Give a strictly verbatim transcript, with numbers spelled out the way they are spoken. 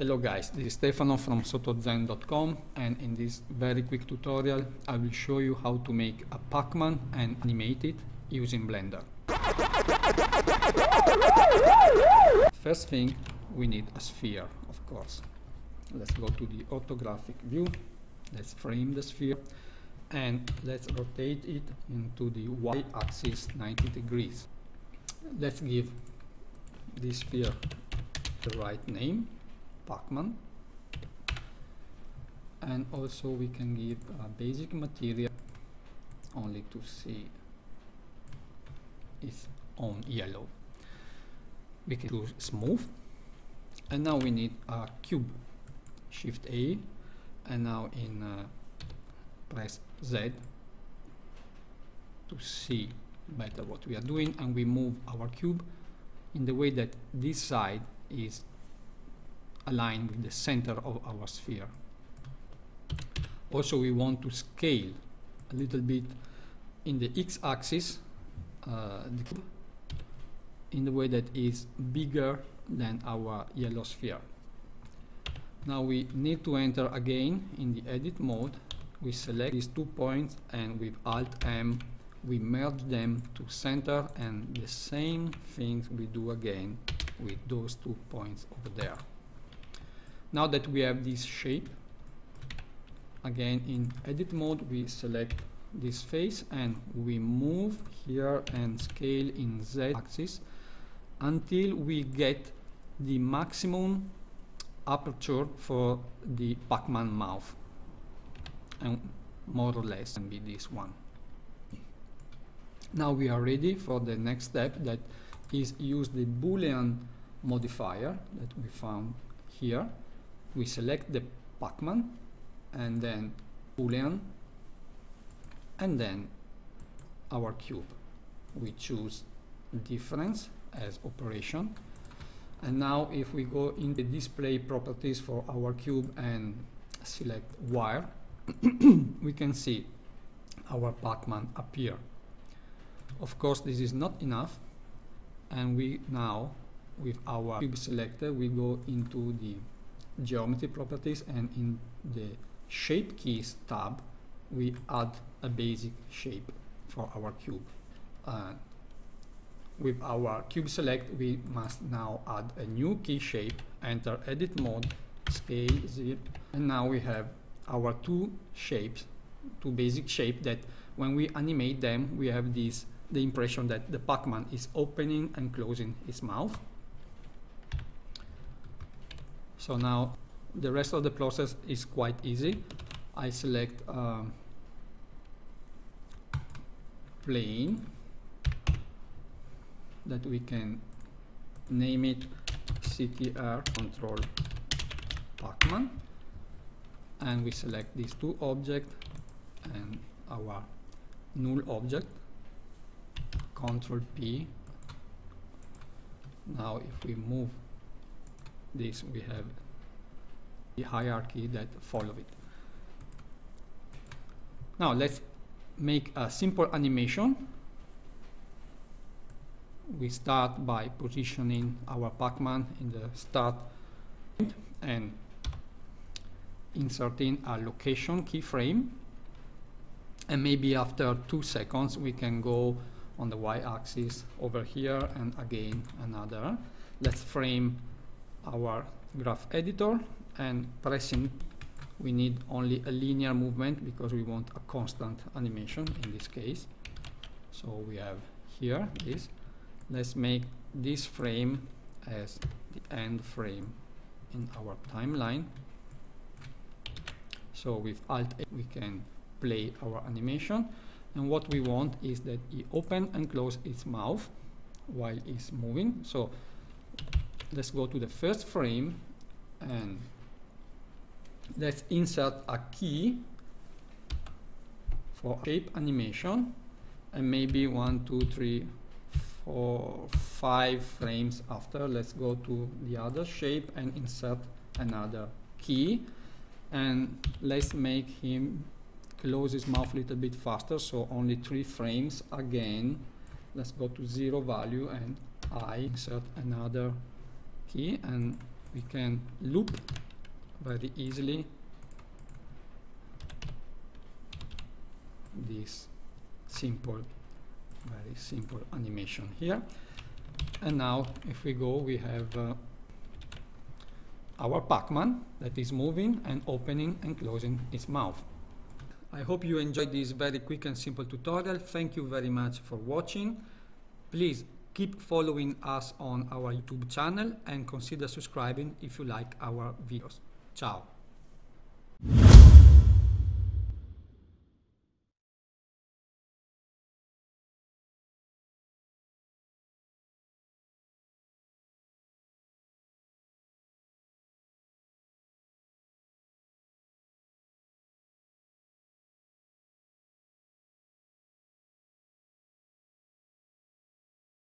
Hello guys, this is Stefano from Sotto Zen dot com, and in this very quick tutorial I will show you how to make a Pac-Man and animate it using Blender. First thing, we need a sphere, of course. Let's go to the orthographic view, let's frame the sphere and let's rotate it into the y-axis ninety degrees. Let's give this sphere the right name, Pac-Man, and also we can give a basic material only to see it's on yellow. We can choose smooth, and now we need a cube. Shift A, and now in uh, press Z to see better what we are doing, and we move our cube in the way that this side is align with the center of our sphere. Also, we want to scale a little bit in the x-axis uh, the cube in the way that is bigger than our yellow sphere. Now we need to enter again in the edit mode. We select these two points and with Alt M we merge them to center, and the same things we do again with those two points over there. Now that we have this shape, again in edit mode we select this face and we move here and scale in Z axis until we get the maximum aperture for the Pac-Man mouth, and more or less can be this one. Now we are ready for the next step, that is use the Boolean modifier that we found here. We select the Pac-Man and then Boolean and then our cube. We choose difference as operation, and now if we go in the display properties for our cube and select wire, we can see our Pac-Man appear. Of course this is not enough, and we now with our cube selector we go into the geometry properties, and in the shape keys tab we add a basic shape for our cube. Uh, with our cube select we must now add a new key shape, enter edit mode, scale zip, and now we have our two shapes, two basic shapes that when we animate them we have this the impression that the Pac-Man is opening and closing his mouth. So now the rest of the process is quite easy. I select um, plane that we can name it C T R control Pac-Man, and we select these two objects and our null object, control P. Now if we move this we have the hierarchy that follow it. Now let's make a simple animation. We start by positioning our Pac-Man in the start and inserting a location keyframe, and maybe after two seconds we can go on the y-axis over here and again another. Let's frame our graph editor, and pressing we need only a linear movement because we want a constant animation in this case. So we have here this. Let's make this frame as the end frame in our timeline. So with Alt A we can play our animation, and what we want is that it open and close its mouth while it's moving. So let's go to the first frame and let's insert a key for shape animation, and maybe one, two, three, four, five frames after let's go to the other shape and insert another key, and let's make him close his mouth a little bit faster, so only three frames again. Let's go to zero value and I insert another key and we can loop very easily this simple, very simple animation here. And now if we go, we have uh, our Pac-Man that is moving and opening and closing its mouth. I hope you enjoyed this very quick and simple tutorial. Thank you very much for watching. Please keep following us on our YouTube channel and consider subscribing if you like our videos. Ciao!